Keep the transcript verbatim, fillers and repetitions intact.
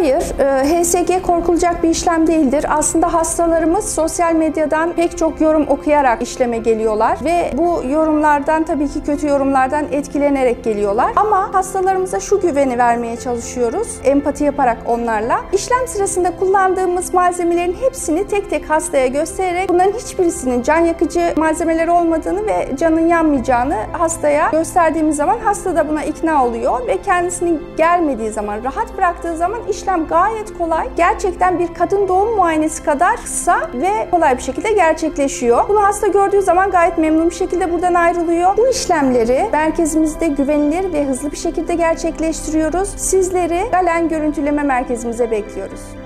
Hayır, H S G korkulacak bir işlem değildir. Aslında hastalarımız sosyal medyadan pek çok yorum okuyarak işleme geliyorlar ve bu yorumlardan, tabii ki kötü yorumlardan etkilenerek geliyorlar. Ama hastalarımıza şu güveni vermeye çalışıyoruz, empati yaparak onlarla. İşlem sırasında kullandığımız malzemelerin hepsini tek tek hastaya göstererek bunların hiçbirisinin can yakıcı malzemeler olmadığını ve canın yanmayacağını hastaya gösterdiğimiz zaman hasta da buna ikna oluyor ve kendisini germediği zaman, rahat bıraktığı zaman işlem gayet kolay, gerçekten bir kadın doğum muayenesi kadar kısa ve kolay bir şekilde gerçekleşiyor. Bunu hasta gördüğü zaman gayet memnun bir şekilde buradan ayrılıyor. Bu işlemleri merkezimizde güvenilir ve hızlı bir şekilde gerçekleştiriyoruz. Sizleri Galen Görüntüleme Merkezimize bekliyoruz.